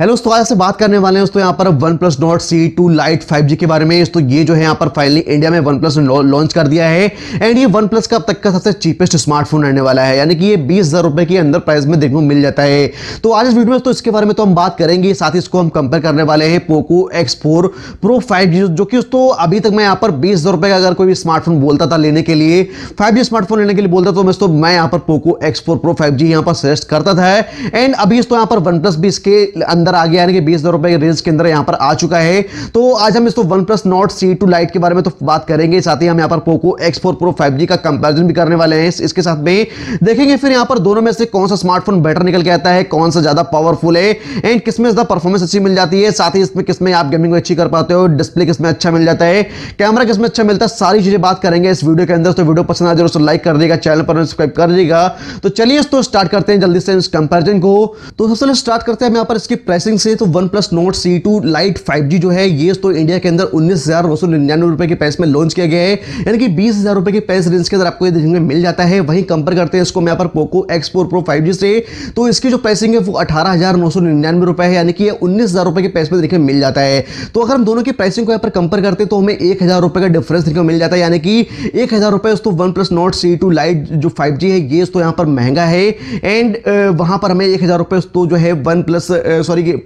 Hello दोस्तों, आज से बात करने वाले हैं दोस्तों यहाँ पर OnePlus Nord CE 2 Lite 5G के बारे में। दोस्तों ये जो है यहाँ पर फाइनली इंडिया में OnePlus ने लॉन्च कर दिया है एंड ये OnePlus का अब तक का सबसे चीपेस्ट स्मार्टफोन रहने वाला है, यानी कि ये 20,000 रुपये के अंदर प्राइस में देखने को मिल जाता है। तो आज इस वीडियो में तो इसके बारे में तो हम बात करेंगे, साथ ही इसको हम कंपेयर करने वाले हैं Poco X4 Pro 5G, जो कि दोस्तों अभी तक मैं यहाँ पर 20,000 रुपये का अगर कोई भी स्मार्टफोन बोलता था लेने के लिए, 5G स्मार्टफोन लेने के लिए बोलता, तो दोस्तों मैं यहाँ पर Poco X4 Pro 5G यहाँ पर सजेस्ट करता था एंड अभी दोस्तों यहाँ पर OnePlus भी इसके अंदर आ गया, यानी कि 20,000 रुपए के रेंज के अंदर यहाँ पर आ चुका है। तो आज हम इसको OnePlus Nord CE 2 Lite के बारे में तो बात करेंगे, साथ ही हम यहाँ पर Poco X4 Pro 5G का कंपैरिजन भी करने वाले हैं। इसके साथ में देखेंगे फिर यहाँ पर दोनों में से कौन सा स्मार्टफोन बेटर निकल के आता है, कौन सा ज्यादा पावरफुल है एंड किसमें ज्यादा परफॉर्मेंस अच्छी मिल जाती है, साथ ही इसमें किसमें आप गेमिंग अच्छी कर पाते हो, डिस्प्ले किसमें अच्छा मिल जाता है, कैमरा किसमें अच्छा मिलता है, सारी चीजें बात करेंगे इस वीडियो के अंदर। तो वीडियो पसंद आए जरूर से लाइक कर देगा, चैनल पर सब्सक्राइब कर देगा। तो चलिए दोस्तों स्टार्ट करते हैं जल्दी से इस कंपैरिजन को। तो सबसे पहले स्टार्ट करते हैं यहाँ पर इसकी प्राइसिंग से। तो OnePlus Nord CE 2 Lite 5G जो है ये तो इंडिया के अंदर 19,999 रुपए के प्राइस में लॉन्च किया गया है, यानी कि 20,000 रुपए के प्राइस रेंज के अंदर आपको ये देखने में मिल जाता है। वहीं कंपेयर करते हैं इसको मैं यहाँ पर Poco X4 Pro 5G से, तो इसकी जो प्राइसिंग है वो 18,999 रुपए है, यानी कि ये 19,000 रुपए के प्राइस में देखने मिल जाता है। तो अगर हम दोनों की प्राइसिंग को यहाँ पर कंपेयर करते हैं तो हमें 1,000 रुपए का डिफरेंस देखने को मिल जाता है, यानी कि 1,000 रुपए तो OnePlus Nord CE 2 Lite जो 5G है ये तो यहाँ पर महंगा है एंड वहाँ पर हमें 1,000 रुपए तो जो है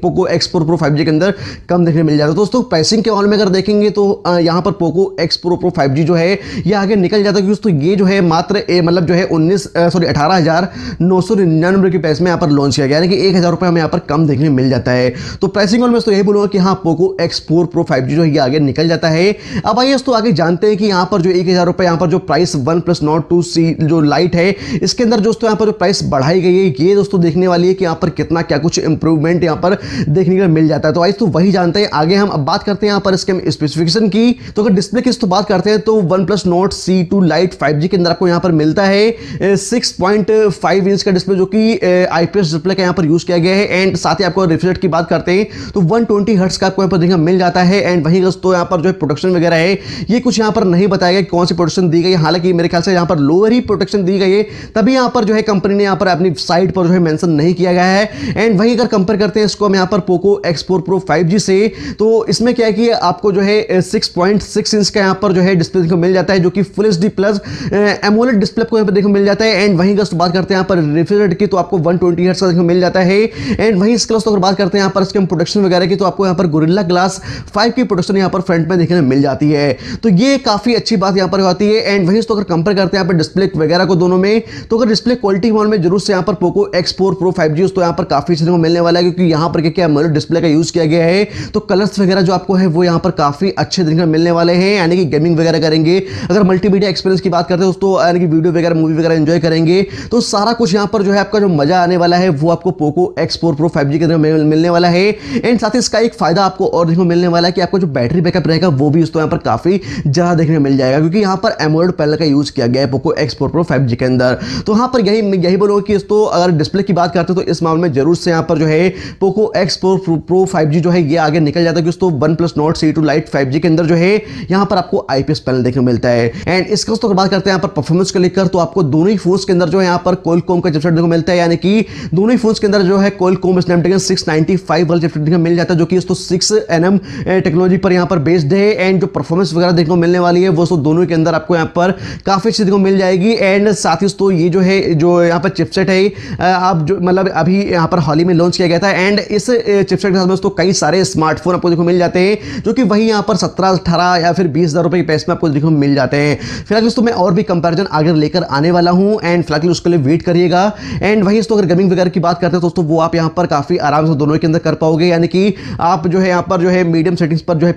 Poco X4 Pro 5G के अंदर कम देखने मिल जाता है। दोस्तों प्राइसिंग के ऑल में अगर देखेंगे तो यहाँ पर Poco X4 Pro 5G जो है ये आगे निकल जाता है, क्योंकि दोस्तों ये जो है मात्र मतलब जो है 18,999 के प्राइस में यहाँ पर लॉन्च किया गया, यानी कि 1,000 रुपये हमें यहाँ पर कम देखने मिल जाता है। तो प्राइसिंग ऑल में तो यही बोलूँगा कि हाँ Poco X4 Pro 5G जो है ये आगे निकल जाता है। अब आइए दोस्तों आगे जानते हैं कि यहाँ पर जो 1,000 रुपये यहाँ पर जो प्राइस OnePlus Nord 2 CE जो Lite है इसके अंदर दोस्तों यहाँ पर जो प्राइस बढ़ाई गई है ये दोस्तों देखने वाली है कि यहाँ पर कितना क्या कुछ इंप्रूवमेंट यहाँ पर देखने को मिल जाता है। तो आइए तो वही जानते हैं। आगे हम अब बात करते हैं यहाँ पर इसके स्पेसिफिकेशन की। तो अगर डिस्प्ले की तो बात करते हैं तो OnePlus Nord CE 2 Lite 5G के अंदर आपको यहाँ पर मिलता है 6.5 इंच का डिस्प्ले, जो कि IPS डिस्प्ले का यहाँ पर यूज किया गया है एंड साथ ही आपको रिफ्रेश रेट की बात करते हैं तो 120 हर्ट्ज का आपको यहाँ पर देखने मिल जाता है एंड वहीं दोस्तों यहाँ पर जो प्रोटेक्शन वगैरह है ये कुछ यहाँ पर नहीं बताया गया कौन सी प्रोटेक्शन दी गई, हालांकि मेरे ख्याल से यहाँ पर लोअर ही प्रोटेक्शन दी गई है, तभी यहाँ पर जो है कंपनी ने यहाँ पर अपनी साइट पर जो है मेंशन नहीं किया गया है। एंड वहीं अगर कंपेयर करते हैं इसको हम यहाँ पर Poco X4 Pro 5G से, तो इसमें क्या है कि आपको जो है 6.6 इंच का यहाँ पर जो है डिस्प्ले को मिल जाता है, जो कि full HD plus AMOLED display को यहाँ पर देखो मिल जाता है। एंड वहीं दोस्तों बात करते हैं यहाँ पर रिफ्रेश रेट की तो आपको 120 हर्ट्ज का देखो मिल जाता है एंड वहीं इसके दोस्तों अगर बात करते हैं यहाँ पर इसके प्रोटेक्शन वगैरह की तो आपको यहाँ पर Gorilla Glass 5 की प्रोटेक्शन यहाँ पर फ्रंट में देखने मिल जाती है, तो ये काफ़ी अच्छी बात यहाँ पर होती है। एंड वहीं दोस्तों अगर कंपेयर करते हैं यहाँ पर डिस्प्ले वगैरह को दोनों में, तो अगर डिस्प्ले क्वालिटी में जरूर से यहाँ पर Poco X4 Pro 5G तो यहाँ पर काफ़ी चीज़ों को मिलने वाला है, क्योंकि यहाँ पर क्या AMOLED डिस्प्ले का यूज किया गया है, तो कलर्स वगैरह जो आपको है वो यहाँ पर काफी अच्छे देखने को मिलने वाले हैं, यानी कि गेमिंग वगैरह करेंगे, अगर मल्टीमीडिया एक्सपीरियंस की बात करते हैं दोस्तों, यानी कि वीडियो वगैरह मूवी वगैरह एंजॉय करेंगे, तो सारा कुछ यहाँ पर जो है आपका जो मजा आने वाला है वो आपको Poco X4 Pro 5G के अंदर मिलने वाला है। एंड साथ ही इसका एक फायदा आपको और देखने को मिलने वाला है कि आपको जो बैटरी बैकअप रहेगा वो भी दोस्तों यहाँ पर काफी ज्यादा देखने को मिल जाएगा, क्योंकि यहाँ पर AMOLED पैनल का यूज किया गया है Poco X4 Pro 5G के अंदर। तो यहाँ पर यही बोलूँगा कि दोस्तों अगर डिस्प्ले की बात करते हैं तो इस मामले में जरूर से यहाँ पर जो है Poco X4 Pro 5G जो है ये आगे निकल जाता है, क्योंकि दोस्तों OnePlus Nord CE 2 Lite 5G के अंदर जो है यहाँ पर आपको IPS पैनल देखने को मिलता है। एंड इसका दोस्तों बात करते हैं यहाँ पर परफॉर्मेंस को लेकर, तो आपको दोनों ही फोन्स के अंदर जो है यहाँ पर Qualcomm का चिपसेट देखने को मिलता है, यानी कि दोनों ही फोन्स के अंदर जो है Qualcomm Snapdragon 695 वाला चिपसेट देखने को मिल जाता है, जो कि दोस्तों 6nm टेक्नोलॉजी पर यहाँ पर बेस्ड है। एंड जो परफॉर्मेंस वगैरह देखने को मिलने वाली है वो तो दोनों के अंदर आपको यहाँ पर काफ़ी अच्छी देखने को मिल जाएगी। एंड साथ ही दोस्तों ये जो है यहाँ पर चिपसेट है आप जो मतलब अभी यहाँ पर हाल ही में लॉन्च किया गया था एंड इस चिपसेट के साथ में दोस्तों कई सारे स्मार्टफोन आपको देखो मिल जाते हैं, जो कि वही यहाँ पर 17, 18 या फिर 20,000 रुपये के पैसे में आपको देखो मिल जाते हैं। फिलहाल दोस्तों मैं और भी कंपैरिजन आगे लेकर आने वाला हूँ एंड फिलहाल उसके लिए वेट करिएगा। एंड वहीं दोस्तों अगर गेमिंग वगैरह की बात करते हैं दोस्तों वो आप यहाँ पर काफ़ी आराम से दोनों के अंदर कर पाओगे, यानी कि आप जो है यहाँ पर जो है मीडियम सेटिंग्स पर जो है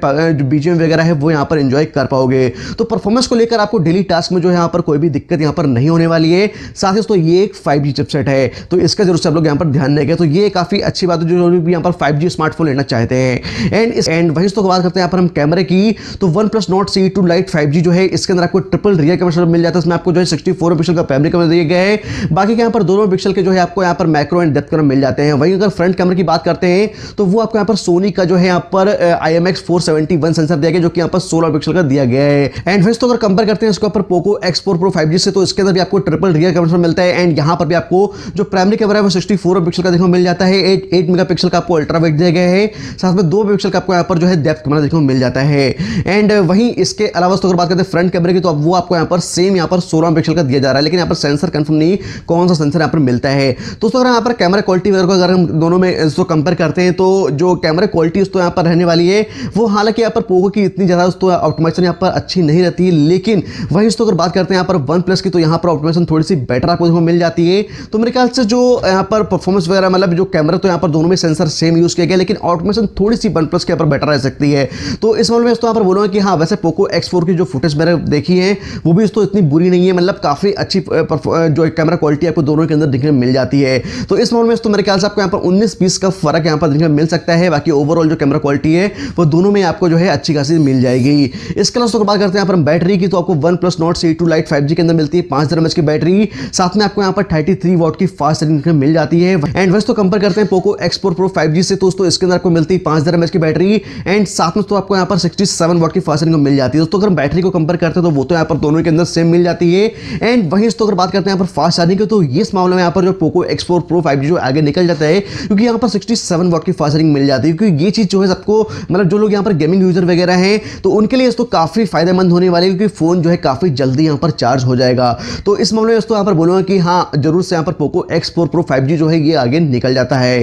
BGM वगैरह है वो यहाँ पर एंजॉय कर पाओगे। तो परफॉर्मेंस को लेकर आपको डेली टास्क में जो है यहाँ पर कोई भी दिक्कत यहाँ पर नहीं होने वाली है। साथ ही दोस्तों ये एक 5G चिपसेट है, तो इसका जरूर से आप लोग यहाँ पर ध्यान देंगे, तो ये काफ़ी अच्छी बात है जो लोग भी यहाँ पर 5G स्मार्टफोन लेना चाहते हैं। एंड वहीं दोस्तों बात करते हैं यहाँ पर हम कैमरे की, तो OnePlus Nord CE 2 Lite 5G जो है इसके अंदर आपको ट्रिपल रियर कैमरा मिल जाता है, इसमें आपको जो है 64 मेगापिक्सल का प्राइमरी कैमरा दिया गया है, बाकी यहाँ पर 2 मेगापिक्सल के जो है आपको यहाँ पर मैक्रो एंड डेप्थ कैमरा मिल जाते हैं। वहीं अगर फ्रंट कैमरे की बात करते हैं तो वो आपको यहाँ पर सोनी का जो है यहाँ पर IMX471 सेंसर दिया गया, जो कि यहाँ पर 16 मेगापिक्सल का दिया गया है। एंड वहीं दोस्तों अगर कंपेयर करते हैं इसको पर Poco X4 Pro 5G से, तो इसके अंदर भी आपको ट्रिपल रियर कैमरा मिलता है एंड यहाँ पर भी आपको जो प्राइमरी कैमरा है वो 64 मेगापिक्सल का देखने को मिल जाता है, 8 मेगा मेगापिक्सल का आपको अल्ट्रा वाइड दिया गया है, साथ में 2 मेगापिक्सल का आपको यहाँ पर जो है डेप्थ कैमरा देखने को मिल जाता है। एंड वहीं इसके अलावा तो अगर बात करते हैं फ्रंट कैमरे की, तो अब वो आपको यहाँ पर सेम यहाँ पर 16 मेगापिक्सल का दिया जा रहा है, लेकिन यहाँ पर सेंसर कंफर्म नहीं कौन सा सेंसर यहाँ पर मिलता है। दोस्तों अगर यहाँ पर कैमरा क्वालिटी वगैरह को अगर हम दोनों में इसको कंपेयर करते हैं, तो जो कैमरा क्वालिटी उसको यहाँ पर रहने वाली है वो हालांकि यहाँ पर पोको की इतनी ज़्यादा उसको ऑप्टिमाइजेशन यहाँ पर अच्छी नहीं रहती, लेकिन वहीं उसको अगर बात करते हैं यहाँ पर वन प्लस की, तो यहाँ पर ऑप्टिमाइजेशन थोड़ी सी बेटर आपको देखो मिल जाती है। तो मेरे ख्याल से जो यहाँ पर परफॉर्मेंस वगैरह मतलब जो कैमरा तो यहाँ पर दोनों में सेंसर सेम यूज़ किया गया, लेकिन ऑटोमेशन थोड़ी सी वन प्लस के यहाँ पर बेटर रह सकती है। तो इस मामले में तो यहाँ पर बोलूँगा कि हाँ वैसे पोको X4 की जो फुटेज मैंने देखी है वो भी तो इतनी बुरी नहीं है, मतलब काफ़ी अच्छी जो कैमरा क्वालिटी आपको दोनों के अंदर देखने मिल जाती है। तो इस मामले में तो मेरे ख्याल से आपको यहाँ पर 19-20 का फर्क यहाँ पर देखने मिल सकता है, बाकी ओवरऑल जो कैमरा क्वालिटी है वो दोनों में आपको जो है अच्छी खासी मिल जाएगी। इसके अलावा बात करते हैं यहाँ पर बैटरी की, तो आपको OnePlus Nord CE 2 Lite 5G के अंदर मिलती है 5000 mAh की बैटरी, साथ में आपको यहाँ पर 33 वाट की फास्ट चार्जिंग मिल जाती है। एंड वैसे तो कंपेयर करते हैं पोको X4 Pro 5G से, तो इसके अंदर आपको मिलती है 5000 mAh की बैटरी एंड साथ में तो आपको यहाँ पर 67 वाट की फास्ट चार्जिंग मिल जाती है। दोस्तों अगर हम बैटरी को कंपेयर करते हैं तो वो तो यहाँ पर दोनों के अंदर सेम मिल जाती है। एंड वहीं तो अगर बात करते हैं यहाँ पर फास्ट चार्जिंग की, तो इस मामले में यहाँ पर जो पोको X4 Pro 5G जो आगे निकल जाता है, क्योंकि यहाँ पर 67 वाट की फास्ट चार्जिंग मिल जाती है, क्योंकि ये चीज़ जो है सबको मतलब जो लोग यहाँ पर गेमिंग यूजर वगैरह हैं तो उनके लिए इसको काफ़ी फायदेमंद होने वाली है, क्योंकि फ़ोन जो है काफ़ी जल्दी यहाँ पर चार्ज हो जाएगा। तो इस मामले में दोस्तों यहाँ पर बोलूँगा कि हाँ जरूर से यहाँ पर पोको X4 Pro 5G जो है ये आगे निकल जाता है।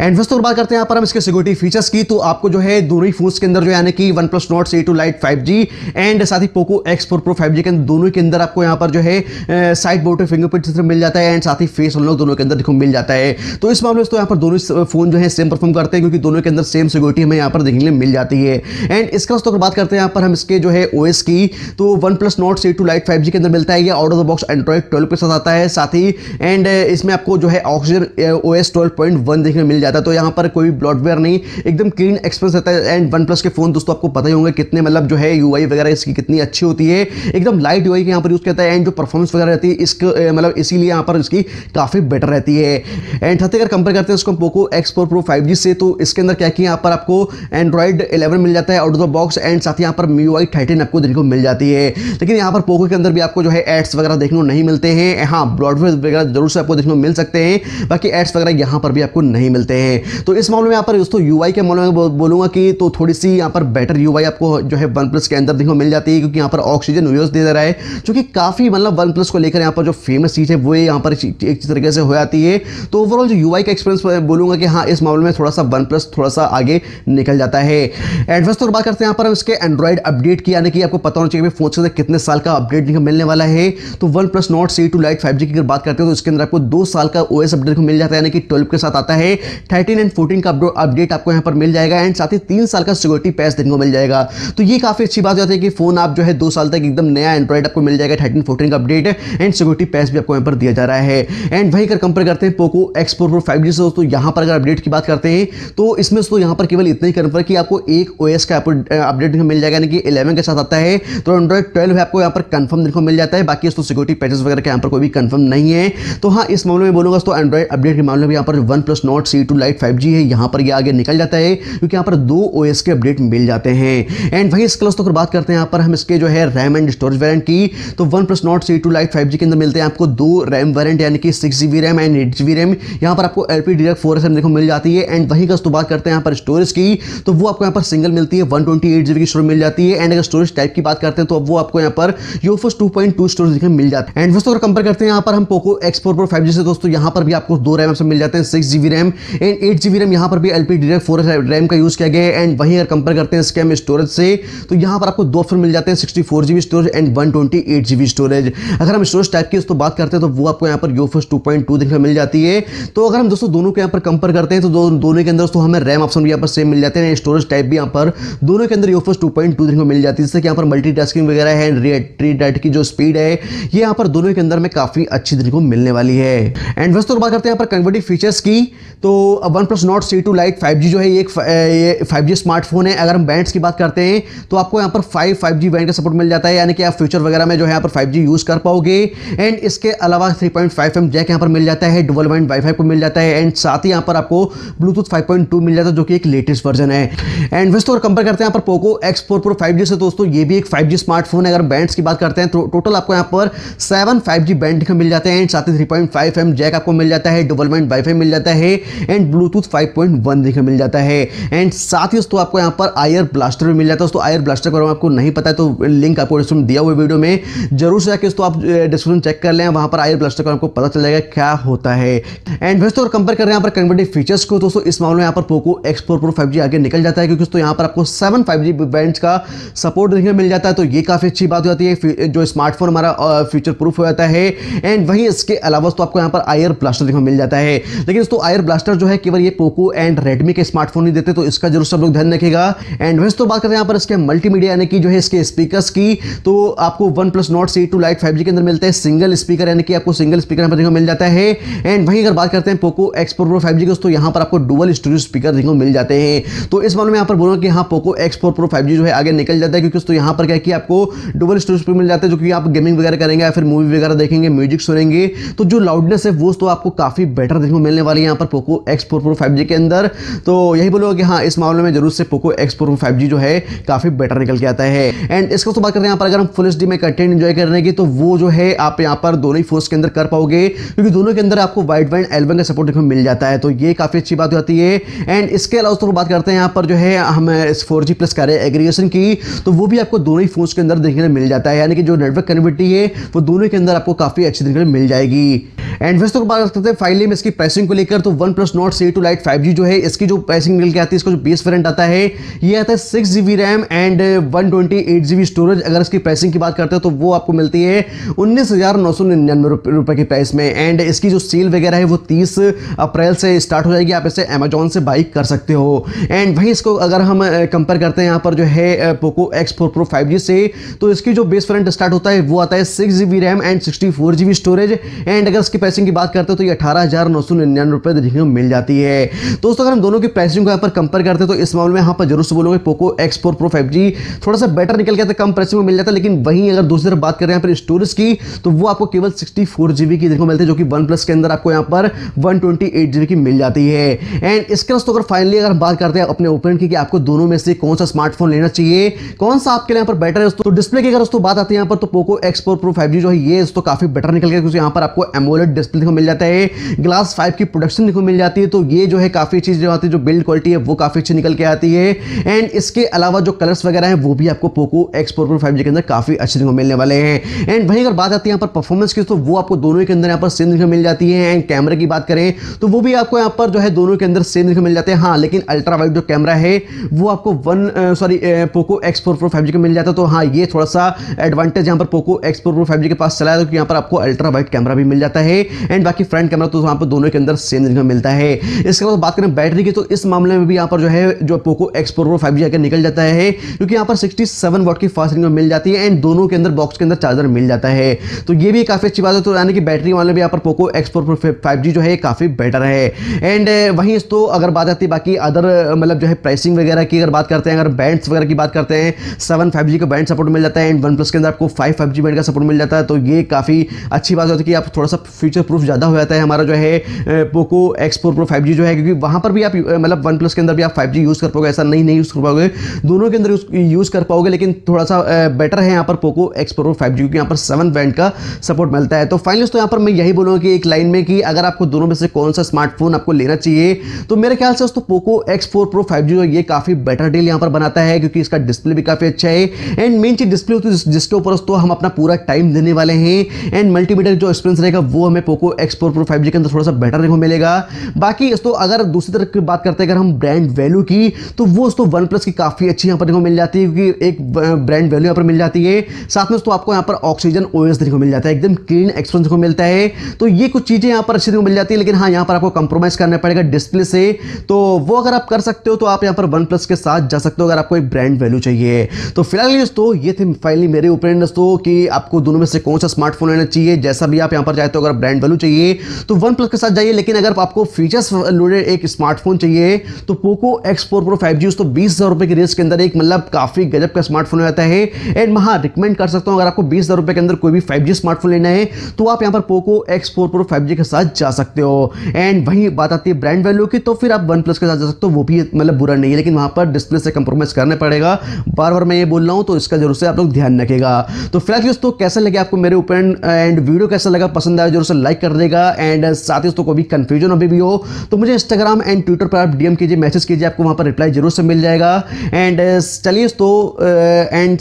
एंड दोस्तों बात करते हैं यहाँ पर हम इसके सिक्योरिटी फीचर्स की, तो आपको जो है दोनों ही फोन्स के अंदर जो यानी कि OnePlus Nord CE 2 Lite 5G and साथ ही पोको X4 Pro 5G के अंदर दोनों के अंदर आपको यहाँ पर जो है साइड बोर्ड फिंगरप्रिंट सिस्टम मिल जाता है एंड साथ ही फेस अनलॉक दोनों के अंदर देखो मिल जाता है। तो इस मामले में तो यहाँ पर दोनों फोन जो है सेम परफॉर्म करते हैं, क्योंकि दोनों के अंदर सेम सिक्योरिटी हमें यहाँ पर देखने मिल जाती है। एंड इसका दोस्तों बात करते हैं यहाँ पर हम इसके जो है OS की, तो OnePlus Nord CE 2 Lite 5G के अंदर मिलता है, यह out of the box Android 12 के साथ आता है, साथ ही एंड इसमें आपको जो है ऑक्सीजन OS 12.1 देखने मिल जाता है। तो यहाँ पर कोई ब्लॉटवेयर नहीं, एकदम क्लीन एक्सपीरियंस रहता है। एंड OnePlus के फोन दोस्तों आपको पता ही होंगे कितने मतलब जो है UI वगैरह इसकी कितनी अच्छी होती है, एकदम लाइट UI के यहाँ पर यूज़ करता है एंड जो परफॉर्मेंस वगैरह रहती है इसको मतलब इसीलिए यहाँ पर इसकी काफ़ी बेटर रहती है। एंड साथ ही अगर कंपेयर करते हैं इसको पोको X4 Pro 5G से, तो इसके अंदर क्या किया यहाँ पर आपको एंड्रॉइड 11 मिल जाता है out of the box and साथ ही यहाँ पर MIUI 13 आपको देखने को मिल जाती है, लेकिन यहाँ पर पोको के अंदर भी आपको जो है एड्स वगैरह देखने को नहीं मिलते हैं। हाँ ब्लॉटवेयर वगैरह जरूर से आपको देखने को मिल सकते हैं, बाकी एड्स वगैरह यहाँ पर भी आपको नहीं मिलते हैं। तो इस मामले में यहाँ पर दोस्तों UI के मामले में बोलूँगा कि तो थोड़ी सी यहाँ पर बेटर UI आपको जो है OnePlus के अंदर देखने को मिल जाती है, क्योंकि यहाँ पर ऑक्सीजन OS दे रहा है जो कि काफ़ी मतलब OnePlus को लेकर यहाँ पर जो फेमस चीज़ है वो यहाँ पर एक तरीके से हो जाती है। तो ओवरऑल जो UI का एक्सपीरियंस बोलूँगा कि हाँ इस मामले में थोड़ा सा OnePlus थोड़ा सा आगे निकल जाता है। एडवांस तो बात करते हैं यहाँ पर हम इसके एंड्रॉइड अपडेट की, यानी कि आपको पता होना चाहिए फोन से कितने साल का अपडेट मिलने वाला है। तो OnePlus Nord CE 2 Lite 5G की अगर बात करते हैं तो इसके अंदर आपको 2 साल का OS अपडेट मिल जाता है, यानी कि 12 के साथ आता है, 13 एंड 14 का अपडेट आपको यहाँ पर मिल जाएगा एंड साथ ही 3 साल का सिक्योरिटी पैच देखने को मिल जाएगा। तो ये काफ़ी अच्छी बात हो जाती है कि फोन आप जो है 2 साल तक एकदम नया एंड्रॉइड आपको मिल जाएगा, 13-14 का अपडेट एंड सिक्योरिटी पैच भी आपको यहाँ पर दिया जा रहा है। एंड वहीं अगर कंपेयर करते हैं पोको X4 Pro 5G से, तो यहाँ पर अगर अपडेट की बात करते हैं तो इसमें तो यहाँ पर केवल इतना ही कंफर्म कि आपको एक OS का अपडेट मिल जाएगा, यानी कि 11 के साथ आता है, तो एंड्रॉइड 12 आपको यहाँ पर कंफर्म देखने को मिल जाता है, बाकी इसको सिक्योरिटी पैचेस वगैरह का यहाँ पर कोई भी कंफर्म नहीं है। तो हाँ इस मामले में बोलूँगा तो एंड्रॉइड अपडेट के मामले में यहाँ पर OnePlus Nord CE 2 Lite 5G है यहाँ पर ये आगे निकल जाता है, क्योंकि यहाँ पर 2 OS के अपडेट मिल जाते हैं। एंड वहीं इसके अलावा तो बात करते हैं यहाँ पर हम इसके जो है रैम एंड स्टोरेज वेरिएंट की, तो OnePlus Nord CE 2 Lite 5G के अंदर मिलते हैं आपको 2 रैम वेरिएंट, यानी कि 6 GB RAM and 8 GB RAM, यहाँ पर आपको LPDDR4 रैम देखो मिल जाती है। एंड वहीं दोस्तों बात करते हैं यहाँ पर स्टोरेज की, तो वो आपको यहाँ पर सिंगल मिलती है 128 GB की स्टोरेज मिल जाती है। एंड अगर स्टोरेज टाइप की बात करते हैं तो वो आपको यहाँ पर UFS 2.2 स्टोरेज देखने मिल जाता है। एंड दोस्तों अगर कंपेयर करते हैं यहाँ पर हम पोको X4 Pro 5G से, दोस्तों यहाँ पर भी आपको 2 रैम आपसे मिल जाते हैं, 6 GB RAM and 8 GB RAM, यहाँ पर भी LPDDR4 रैम का यूज़ किया गया है। एंड वहीं अगर कंपेयर करते हैं इसके हम स्टोरेज से, तो यहाँ पर आपको 2 ऑप्शन मिल जाते हैं, 64 GB storage and 128 GB storage. अगर हम स्टोरेज टाइप की दोस्तों बात करते हैं तो वो आपको यहाँ पर UFS 2.2 देखने मिल जाती है। तो अगर हम दोस्तों दोनों को यहाँ पर कंपेयर करते हैं तो दोनों के अंदर दोस्तों हमें रैम ऑप्शन भी यहाँ पर सेम मिल जाते हैं, स्टोरेज टाइप भी यहाँ पर दोनों के अंदर UFS 2.2 देखने मिल जाती है, जिससे कि यहाँ पर मल्टीटास्किंग वगैरह है एंड रीड की जो स्पीड है ये यहाँ पर दोनों के अंदर में काफ़ी अच्छी देखने को मिलने वाली है। एंड दोस्तों बात करते हैं यहाँ पर कन्वर्टिव फीचर्स की, तो OnePlus Nord CE 2 Lite 5G जो है ये 5G स्मार्टफोन है। अगर हम बैंड्स की बात करते हैं तो आपको यहाँ पर 5G बैंड का सपोर्ट मिल जाता है, यानी कि आप फ्यूचर वगैरह में जो है यहाँ पर 5G यूज़ कर पाओगे। एंड इसके अलावा 3.5mm जैक यहाँ पर मिल जाता है, डुअल वाइंड वाईफाई को मिल जाता है एंड साथ ही यहाँ पर आपको ब्लूटूथ 5.2 मिल जाता है जो कि एक लेटेस्ट वर्जन है। एंड दोस्तों कंपेयर करते हैं यहाँ पर पोको X4 Pro 5G से, दोस्तों ये भी एक 5G स्मार्टफोन है। अगर बैंड्स की बात करते हैं तो टोटल आपको यहाँ पर 7 5G बैंड मिल जाते हैं, साथ ही 3.5mm जैक आपको मिल जाता है, डुअल वाइंड वाईफाई मिल जाता है एंड ब्लूटूथ 5.1 देखने मिल जाता है। एंड साथ ही दोस्तों आपको यहाँ पर आईआर ब्लास्टर भी मिल जाता है। दोस्तों आईआर ब्लास्टर के बारे में आपको नहीं पता है तो लिंक आपको डिस्क्रिप्शन दिया हुआ वीडियो में, जरूर से जाकर दोस्तों आप डिस्क्रिप्शन चेक कर लें, वहाँ पर आईआर ब्लास्टर का आपको पता चल जाएगा क्या होता है। एंड वैसे तो कंपेयर कर रहे हैं यहाँ पर कन्वर्टिव फीचर्स को दोस्तों, इस मामले में यहाँ पर पोको X4 Pro 5G आगे निकल जाता है, क्योंकि दोस्तों यहाँ पर आपको 7 5G बैंड्स का सपोर्ट देखने मिल जाता है, तो ये काफ़ी अच्छी बात हो जाती है, जो स्मार्टफोन हमारा फ्यूचर प्रूफ हो जाता है। एंड वहीं इसके अलावा तो आपको यहाँ पर आईआर ब्लास्टर देखने मिल जाता है, लेकिन दोस्तों आईआर ब्लास्टर जो है केवल ये पोको एंड रेडमी के स्मार्टफोन ही देते, तो इसका जरूर सब लोग ध्यान रखेगा। एंड वैसे तो बात करते हैं यहाँ पर इसके मल्टीमीडिया यानी कि जो है इसके स्पीकर्स की, तो आपको OnePlus Nord CE 2 Lite 5G के अंदर मिलता है सिंगल स्पीकर, यानी कि आपको सिंगल स्पीकर यहाँ पर देखने मिल जाता है। एंड वहीं अगर बात करते हैं पोको X4 Pro 5G की, तो यहाँ पर आपको डुअल स्टूडियो स्पीकर देखने मिल जाते हैं, तो इस मामले में यहाँ पर बोलूँगा कि हाँ पोको X4 Pro 5G जो है आगे निकल जाता है, क्योंकि दोस्तों यहाँ पर क्या है कि आपको डुअल स्टूडियो स्पीकर मिल जाता है, जो कि आप गेमिंग वगैरह करेंगे या फिर मूवी वगैरह देखेंगे, म्यूजिक सुनेंगे, तो जो लाउडनेस है वो तो आपको काफ़ी बेटर देखने को मिलने वाली है यहाँ पर पोको X4 Pro 5G के अंदर। तो यही बोलूँगा कि हाँ इस मामले में जरूर से पोको X4 Pro 5G जो है काफ़ी बेटर निकल के आता है। एंड इसको तो बात करते हैं यहाँ पर अगर हम फुल एचडी में कंटेंट एंजॉय करने की, तो वो जो है आप यहाँ पर दोनों ही फोर्स के अंदर कर पाओगे, क्योंकि दोनों के अंदर आपको वाइड बैंड एल्बम का सपोर्ट देखने को मिल जाता है, तो ये काफ़ी अच्छी बात हो जाती है। एंड इसके अलावा तो बात करते हैं यहाँ पर जो है हम इस 4G प्लस कर रहे हैं एग्रीगेशन की, तो वो भी आपको दोनों ही फोर्स के अंदर देखने को मिल जाता है, यानी कि जो नेटवर्क कनेक्टिविटी है वो दोनों के अंदर आपको काफ़ी अच्छी देखने को मिल जाएगी। एंड वैसे तो बात करते हैं फाइनली में इसकी प्राइसिंग को लेकर, तो OnePlus Nord CE 2 Lite 5G जो है इसकी जो प्राइसिंग मिल के आती है, इसका जो बेस वेरिएंट आता है ये आता है 6GB RAM and 128GB storage. अगर इसकी प्राइसिंग की बात करते हैं तो वो आपको मिलती है 19,999 रुपये की प्राइस में। एंड इसकी जो सेल वगैरह है वो 30 अप्रैल से स्टार्ट हो जाएगी, आप इसे अमेजोन से बाई कर सकते हो। एंड वहीं इसको अगर हम कंपेयर करते हैं यहाँ पर जो है पोको X4 Pro 5G से, तो इसकी जो बेस वेरिएंट स्टार्ट होता है वो आता है 6GB RAM and 64GB storage. And अगर इसकी प्राइसिंग की बात करते हैं तो ये 18,999 रुपये देखने को मिल जाती है। दोस्तों अगर हम दोनों की प्राइसिंग को यहाँ पर कंपेयर करते हैं तो इस मामले में यहाँ पर जरूर से बोलूँगा पोको X4 Pro 5G थोड़ा सा बेटर निकल गया था, कम प्राइसिंग में मिल जाता है। लेकिन वहीं अगर दूसरी तरफ बात करें यहाँ पर स्टोरेज की, तो वो आपको केवल 64GB की देखने को मिलती है, जो कि OnePlus के अंदर आपको यहाँ पर 128GB की मिल जाती है। एंड इसके अलावा दोस्तों अगर फाइनली अगर बात करते हैं अपने ओपिनियन की कि आपको दोनों में से कौन सा स्मार्टफोन लेना चाहिए, कौन सा आपके लिए यहाँ पर बेटर है, तो डिस्प्ले की अगर दोस्तों बात आती है यहाँ पर, तो पोको X4 Pro 5G जो है ये दोस्तों काफ़ी बेटर निकल गया, क्योंकि यहाँ पर आपको AMOLED डिस्प्ले देखने को मिल जाता है, ग्लास 5 की प्रोडक्शन देखने को मिल जाती है, तो ये जो है काफ़ी चीज़ जो आती है, जो बिल्ड क्वालिटी है वो काफ़ी अच्छी निकल के आती है। एंड इसके अलावा जो कलर्स वगैरह हैं वो भी आपको पोको X4 Pro 5G के अंदर काफ़ी अच्छे देखने को मिलने वाले हैं। एंड वहीं अगर बात आती है यहाँ पर परफॉर्मेंस की, तो वो आपको दोनों के अंदर यहाँ पर सेम देखने को मिल जाती है। एंड कैमरे की बात करें तो वो भी आपको यहाँ पर जो है दोनों के अंदर सेम देखने को मिल जाते हैं। हाँ लेकिन अल्ट्रा वाइड जो कैमरा है वो आपको पोको X4 Pro 5G को मिल जाता है, तो हाँ ये थोड़ा सा एडवांटेज यहाँ पर पोको X4 Pro 5G के पास चला है, क्योंकि यहाँ पर आपको अल्ट्रा वाइड कैमरा भी मिल जाता है। एंड बाकी फ्रंट कैमरा तो यहाँ पर दोनों के अंदर सेम देखने को मिलता है। इसके बाद बात करें बैटरी की, तो इस मामले में भी यहाँ पर जो है जो पोको X4 Pro 5G आकर निकल जाता है, क्योंकि यहाँ पर 67 वाट की फास्ट चार्जिंग मिल जाती है। एंड दोनों के अंदर बॉक्स के अंदर चार्जर मिल जाता है, तो ये भी काफ़ी अच्छी बात है। तो यानी कि बैटरी वाले भी यहाँ पर पोको X4 Pro 5G जो है काफ़ी बेटर है। एंड वहीं तो अगर बात आती है बाकी अदर मतलब जो है प्राइसिंग वगैरह की अगर बात करते हैं, अगर बैंड्स वगैरह की बात करते हैं, 7 5G का बैंड सपोर्ट मिल जाता है। एंड OnePlus के अंदर आपको 5 5G बैंड का सपोर्ट मिल जाता है, तो ये काफ़ी अच्छी बात होती है कि आप थोड़ा सा फ्यूचर प्रूफ ज़्यादा हो जाता है हमारा जो है पोको X4 Pro 5G जो है, क्योंकि वहाँ पर भी आप मतलब OnePlus के अंदर भी आप 5G यूज़ कर पाओगे, ऐसा नहीं यूज़ कर पाओगे, दोनों के अंदर यूज़ कर पाओगे। लेकिन थोड़ा सा बेटर है यहाँ पर पोको X4 Pro 5G, क्योंकि यहाँ पर 7 बैंड का सपोर्ट मिलता है। तो फाइनली तो यहाँ पर मैं यही बोलूँगा कि एक लाइन में कि अगर आपको दोनों में से कौन सा स्मार्टफोन आपको लेना चाहिए, तो मेरे ख्याल से दोस्तों पोको X4 Pro 5G ये काफ़ी बेटर डील यहाँ पर बनाता है, क्योंकि इसका डिस्प्ले भी काफ़ी अच्छा है। एंड मेन चीज डिस्प्ले होती है, जिसके ऊपर दोस्तों हम अपना पूरा टाइम देने वाले हैं। एंड मल्टीमीडिया जो एक्सपीरियंस रहेगा वो हमें पोको X4 Pro 5G के अंदर थोड़ा सा बेटर देखने को मिलेगा। बाकी दोस्तों अगर दूसरी तरफ की बात करते हैं अगर हम ब्रांड वैल्यू की, तो वो दोस्तों OnePlus की काफ़ी अच्छी यहाँ पर देखने को मिल जाती है, क्योंकि एक ब्रांड वैल्यू यहाँ पर मिल जाती है। साथ में दोस्तों आपको यहाँ पर ऑक्सीजन OS देखने को मिल जाता है, एकदम क्लीन एक्सपीरियंस को मिलता है, तो ये कुछ चीज़ें यहाँ पर अच्छी देखने को मिल जाती है। लेकिन हाँ यहाँ पर आपको कंप्रोमाइज़ करना पड़ेगा डिस्प्ले से, तो वो अगर आप कर सकते हो तो आप यहाँ पर OnePlus के साथ जा सकते हो अगर आपको एक ब्रांड वैल्यू चाहिए। तो फिलहाल दोस्तों ये थे फाइनली मेरे ओपिनियन दोस्तों कि आपको दोनों में से कौन सा स्मार्टफोन लेना चाहिए। जैसा भी आप यहाँ पर चाहते हो, अगर ब्रांड वैल्यू चाहिए तो OnePlus के साथ जाइए, लेकिन अगर आपको फीचर्स लोडेड एक स्मार्टफोन चाहिए तो पोको X4 Pro 5G दोस्तों 20,000 रुपये की रेंज के अंदर एक मतलब काफ़ी गजब का स्मार्टफोन हो जाता है। एंड मैं रिकमेंड कर सकता हूँ अगर आपको 20,000 रुपये के अंदर कोई भी 5G स्मार्टफोन लेना है तो आप यहाँ पर पोको X4 Pro 5G के साथ जा सकते हो। एंड वहीं बात आती है ब्रांड वैल्यू की, तो फिर आप OnePlus के साथ जा सकते हो, वो भी मतलब बुरा नहीं है, लेकिन वहाँ पर डिस्प्ले से कंप्रोमाइज करना पड़ेगा। बार बार मैं ये बोल रहा हूँ, तो इसका जरूर से आप लोग ध्यान रखेगा। तो फिलहाल दोस्तों कैसा लगे आपको मेरे ओपिनियन एंड वीडियो कैसा लगा, पसंद आया जरूर से लाइक कर देगा। एंड साथ ही दोस्तों को भी कन्फ्यूजन अभी भी हो हो तो मुझे इंस्टाग्राम एंड ट्विटर पर आप डीएम कीजिए, मैसेज कीजिए, आपको वहाँ पर रिप्लाई जरूर से मिल जाएगा। एंड चलिए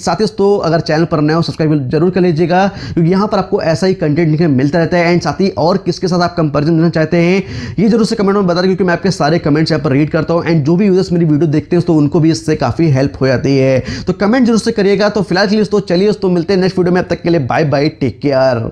साथियों अगर चैनल पर नए हो सब्सक्राइब जरूर कर लीजिएगा, क्योंकि यहाँ पर आपको ऐसा ही कंटेंट मिलता रहता है। एंड साथ ही और किसके साथ आप कंपेरिजन देना चाहते हैं ये जरूर से कमेंट में बता दें, क्योंकि मैं आपके सारे कमेंट्स यहाँ पर रीड करता हूँ। एंड जो भी यूजर्स मेरी वीडियो देखते हैं तो उनको भी इससे काफ़ी हेल्प हो जाती है, तो कमेंट जरूर से करिएगा। तो फिलहाल के लिए दोस्तों चलिए दोस्तों मिलते हैं नेक्स्ट वीडियो में, अब तक के लिए बाय बाय, टेक केयर।